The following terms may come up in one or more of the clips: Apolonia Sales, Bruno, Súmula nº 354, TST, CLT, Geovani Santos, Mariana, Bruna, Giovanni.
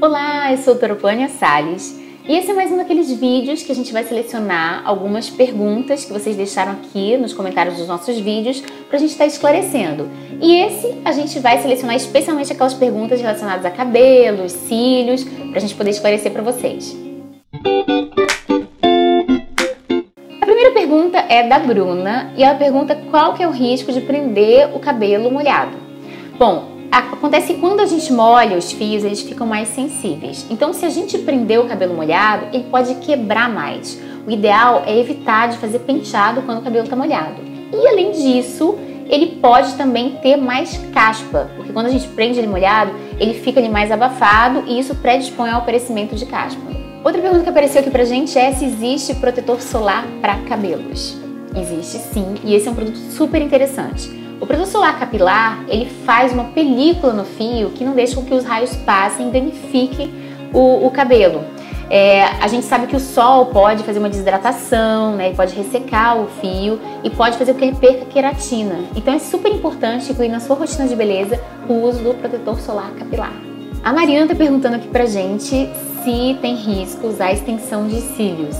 Olá, eu sou a doutora Apolonia Sales e esse é mais um daqueles vídeos que a gente vai selecionar algumas perguntas que vocês deixaram aqui nos comentários dos nossos vídeos para a gente estar esclarecendo. E esse a gente vai selecionar especialmente aquelas perguntas relacionadas a cabelos, cílios, para a gente poder esclarecer para vocês. A primeira pergunta é da Bruna e ela pergunta qual que é o risco de prender o cabelo molhado. Bom, acontece que quando a gente molha os fios, eles ficam mais sensíveis. Então, se a gente prender o cabelo molhado, ele pode quebrar mais. O ideal é evitar de fazer penteado quando o cabelo está molhado. E além disso, ele pode também ter mais caspa, porque quando a gente prende ele molhado, ele fica ali mais abafado e isso predispõe ao aparecimento de caspa. Outra pergunta que apareceu aqui pra gente é se existe protetor solar para cabelos. Existe sim, e esse é um produto super interessante. O protetor solar capilar, ele faz uma película no fio que não deixa com que os raios passem e danifiquem o cabelo. A gente sabe que o sol pode fazer uma desidratação, né? Ele pode ressecar o fio e pode fazer com que ele perca queratina. Então é super importante incluir na sua rotina de beleza o uso do protetor solar capilar. A Mariana tá perguntando aqui pra gente se tem risco usar extensão de cílios.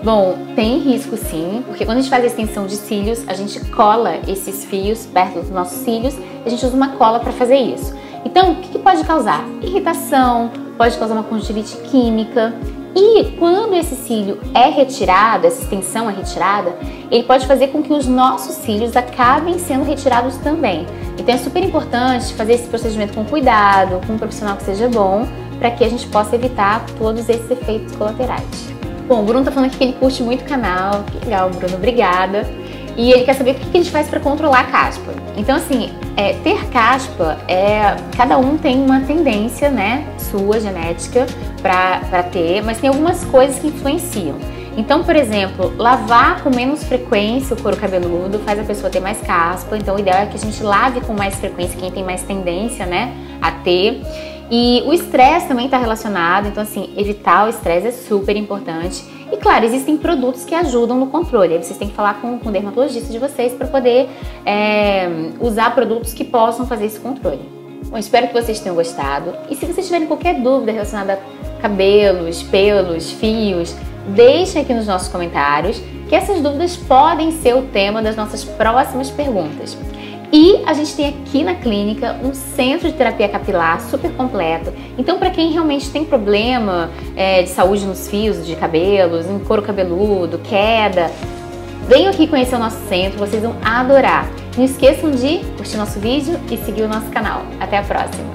Bom, tem risco sim, porque quando a gente faz a extensão de cílios, a gente cola esses fios perto dos nossos cílios e a gente usa uma cola para fazer isso. Então, o que pode causar? Irritação, pode causar uma conjuntivite química e quando esse cílio é retirado, essa extensão é retirada, ele pode fazer com que os nossos cílios acabem sendo retirados também. Então é super importante fazer esse procedimento com cuidado, com um profissional que seja bom, para que a gente possa evitar todos esses efeitos colaterais. Bom, o Bruno tá falando aqui que ele curte muito o canal, que legal, Bruno, obrigada. E ele quer saber o que a gente faz para controlar a caspa. Então, assim, ter caspa, cada um tem uma tendência, né, sua, genética, para ter, mas tem algumas coisas que influenciam. Então, por exemplo, lavar com menos frequência o couro cabeludo faz a pessoa ter mais caspa, então o ideal é que a gente lave com mais frequência quem tem mais tendência, né, a ter. E o estresse também está relacionado, então assim, evitar o estresse é super importante. E claro, existem produtos que ajudam no controle, aí vocês têm que falar com o dermatologista de vocês para poder usar produtos que possam fazer esse controle. Bom, espero que vocês tenham gostado e se vocês tiverem qualquer dúvida relacionada a cabelos, pelos, fios, deixem aqui nos nossos comentários que essas dúvidas podem ser o tema das nossas próximas perguntas. E a gente tem aqui na clínica um centro de terapia capilar super completo. Então, para quem realmente tem problema de saúde nos fios de cabelos, em couro cabeludo, queda, venham aqui conhecer o nosso centro, vocês vão adorar. Não esqueçam de curtir nosso vídeo e seguir o nosso canal. Até a próxima!